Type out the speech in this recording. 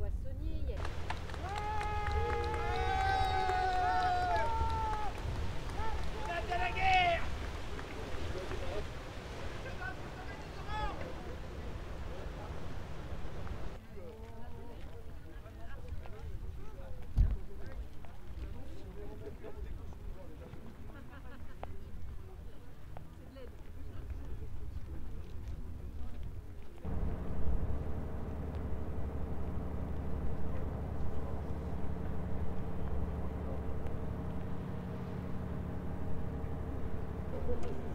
poissonniers, il y a...